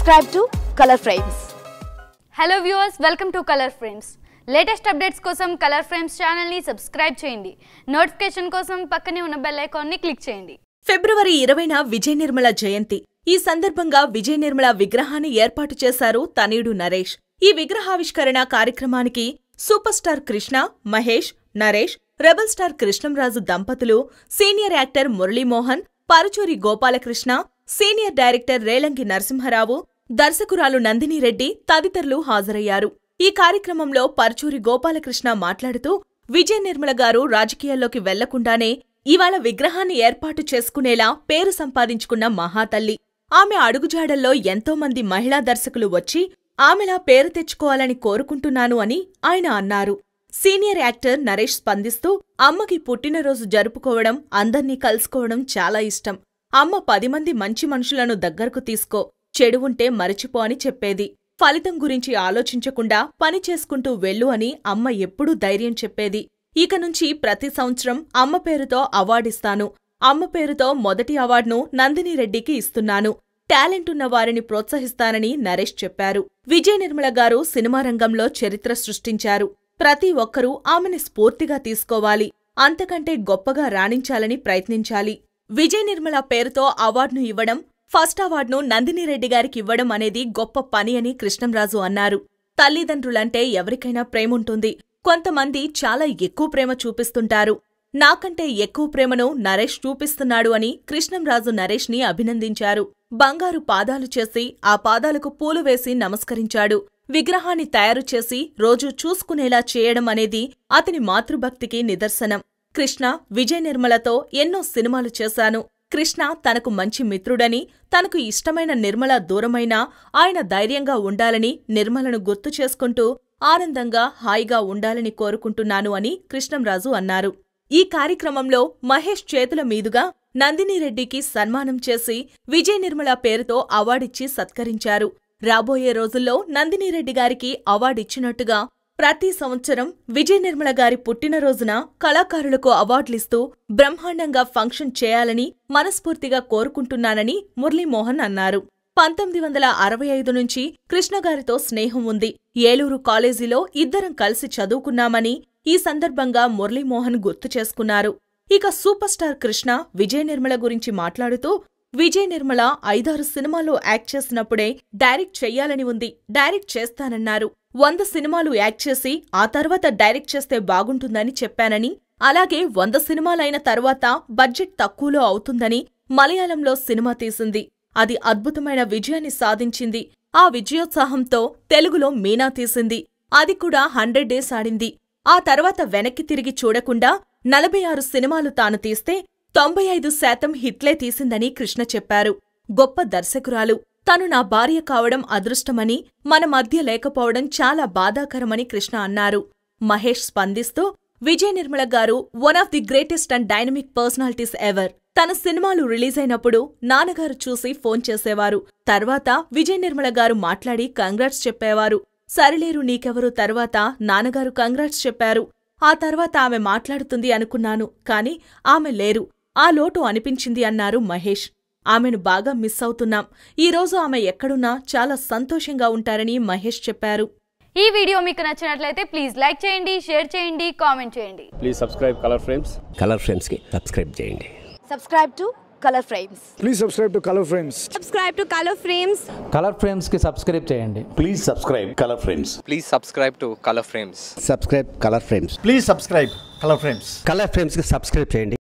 Subscribe to Color Frames. Hello viewers, welcome to Color Frames. Latest updates kosam Color Frames channel ni subscribe cheyandi. Notification kosam pakkane unna bell icon ni click cheyandi. February 20na Vijaya Nirmala Jayanti. Ee sandarbhanga Vijaya Nirmala vigrahanni erpaatu chesaru taniyudu Naresh. Ee vigrahavishkarana karyakramaniki Superstar Krishna, Mahesh, Naresh, Rebel star Krishnam Raju Dampatulu, senior actor Murali Mohan, Paruchuri Gopala Krishna, senior director Relangi Narasimha Rao, Darsakuralu Nandini Reddy, Taditarlu Hazarayaru. Ee Karyakramamlo Paruchuri Gopala Krishna Matladutu, Vijaya Nirmala garu Rajakiyalloki Vellakundane, Ivala Vigrahanni Erpatu Cheskunela, Peru Sampadinchukunna Mahatalli. Ame Adugujadallo Ento Mandi Mahila Darsakulu Vachi, Amela Peru Techukovalani Korukuntunnanu Ani Ayana Annaru. Senior actor Naresh Spandistu, Ammaki Puttina Roju Jarupukovadam, Andarni Kalusukovadam Chala Ishtam. Amma 10 mandi Manchi Manushulannu Daggarku Tisko, Chedu Unte Marichipo Ani Cheppedi. Phalitam Gurinchi Alochinchakunda, Pani Cheskuntu Vellu Ani Amma Eppudu Dhairyam Cheppedi. Ika Nunchi Prati Samvatsaram Amma Peruto Award Istanu. Amma Peruto Modati Award nu Nandini Reddy ki Istunnanu. Talent unna varini Protsahistanani Naresh Chepparu. Vijaya Nirmala garu Cinema Rangamlo Charitra Srushtincharu. ప్రతి ఒక్కరూ ఆమెని స్ఫూర్తిగా తీసుకోవాలి అంతకంటే గొప్పగా రాణించాలని ప్రయత్నించాలి విజయ నిర్మల పేరుతో అవార్డును ఇవ్వడం ఫస్ట్ అవార్డును నందిని రెడ్డి గారికి ఇవ్వడం అనేది గొప్ప పని అని కృష్ణంరాజు అన్నారు తల్లిదండ్రులంటే ఎవరికైనా ప్రేమ ఉంటుంది కొంతమంది చాలా ఎక్కువ ప్రేమ చూపిస్తుంటారు నాకంటే ఎక్కువ ప్రేమను నరేష్ చూపిస్తున్నాడు అని కృష్ణంరాజు నరేష్ ని అభినందించారు బంగారు పాదాలు చేసి ఆ పాదాలకు పూలు వేసి నమస్కరించాడు విగ్రహాన్ని తయారు చేసి రోజు చూసుకునేలా చేయడం అనేది అతని మాతృభక్తికి నిదర్శనం కృష్ణ విజయ నిర్మలతో ఎన్నో సినిమాలు చేశాను కృష్ణ తనకు మంచి మిత్రుడని తనకు ఇష్టమైన నిర్మల దూరమైనా ఆయన ధైర్యంగా ఉండాలని నిర్మలను గుర్తు చేసుకుంటూ ఆనందంగా హాయిగా ఉండాలని కోరుకుంటున్నాను అని కృష్ణంరాజు అన్నారు ఈ కార్యక్రమంలో మహేష్ చేతుల మీదుగా నందిని రెడ్డికి సన్మానం చేసి విజయ నిర్మల పేరుతో అవార్డిచ్చి సత్కరించారు రాబోయే రోజుల్లో నందిని రెడ్డి గారికి అవార్డు ఇచ్చినట్టుగా ప్రతి సంవత్సరం విజయ నిర్మల గారి పుట్టినరోజున కళాకారులకు అవార్డులిస్తూ బ్రహ్మాండంగా ఫంక్షన్ చేయాలని మనస్ఫూర్తిగా కోరుకుంటున్నానని మురళీమోహన్ అన్నారు 1965 నుంచి కృష్ణగారితో స్నేహం ఉంది ఏలూరు కాలేజీలో ఇద్దరం కలిసి చదువుకున్నామని ఈ సందర్భంగా మురళీమోహన్ గుర్తు చేసుకున్నారు ఇక సూపర్ స్టార్ కృష్ణ విజయ నిర్మల గురించి మాట్లాడుతూ విజయ నిర్మల 5-6 సినిమాల్లో యాక్ట్ చేసినప్పుడే డైరెక్ట్ చేయాలని ఉంది డైరెక్ట్ చేస్తానన్నారు 100 సినిమాలు యాక్ట్ చేసి ఆ తర్వాత డైరెక్ట్ చేస్తే బాగుంటుందని చెప్పానని అలాగే 100 సినిమాలైన తర్వాత బడ్జెట్ తక్కువలో అవుతుందని మలయాళంలో సినిమా తీసింది అది అద్భుతమైన విజయాన్ని సాధించింది ఆ విజయోత్సాహంతో తెలుగులో మీనా తీసింది అది కూడా 100 డేస్ ఆడింది ఆ తర్వాత వెనక్కి తిరిగి చూడకుండా 46 సినిమాలు తాను తీస్తే 95% హిట్లే తీసిందని కృష్ణ చెప్పారు గొప్ప దర్శకురాలు తను నా భార్య కావడం అదృష్టమని మన మధ్య లేకపోవడం చాలా బాధాకరమని కృష్ణ అన్నారు మహేష్ స్పందిస్తూ విజయ నిర్మల గారు one of the greatest and dynamic personalities ever తన సినిమాలు రిలీజ్ అయినప్పుడు నాన్నగారు చూసి ఫోన్ చేసేవారు తర్వాత విజయ నిర్మల గారు మాట్లాడి కంగ్రాట్స్ చెప్పేవారు సరిలేరు నీకెవరు తర్వాత నాన్నగారు కంగ్రాట్స్ చెప్పారు ఆ తర్వాత ఆమె మాట్లాడుతుంది అనుకున్నాను కానీ ఆమె లేరు ఆ లోటు అనిపించింది అన్నారు మహేష్ ఆమెను బాగా మిస్ అవుతున్నాం ఈరోజు ఆమె ఎక్కడున్నా చాలా సంతోషంగా ఉంటారని మహేష్ చెప్పారు ఈ వీడియో మీకు నచ్చినట్లయితే ప్లీజ్ లైక్ చేయండి షేర్ చేయండి కామెంట్ చేయండి ప్లీజ్ సబ్స్క్రైబ్ కలర్ ఫ్రేమ్స్ కి సబ్స్క్రైబ్ చేయండి subscribe to Color Frames please subscribe to Color Frames subscribe to Color Frames కి సబ్స్క్రైబ్ చేయండి please subscribe to Color Frames subscribe Color Frames please subscribe Color Frames కి subscribe చేయండి